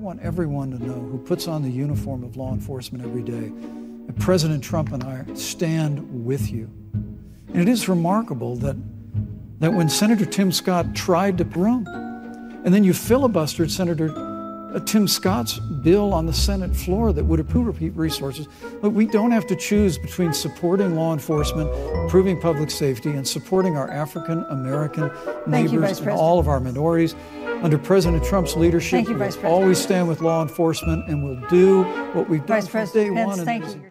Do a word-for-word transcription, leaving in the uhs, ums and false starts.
I want everyone to know who puts on the uniform of law enforcement every day that President Trump and I stand with you. And it is remarkable that, that when Senator Tim Scott tried to run, and then you filibustered Senator uh, Tim Scott's bill on the Senate floor that would approve resources, but we don't have to choose between supporting law enforcement, improving public safety, and supporting our African-American neighbors and all of our minorities. Under President Trump's leadership, we always stand with law enforcement, and we'll do what we've done from day one.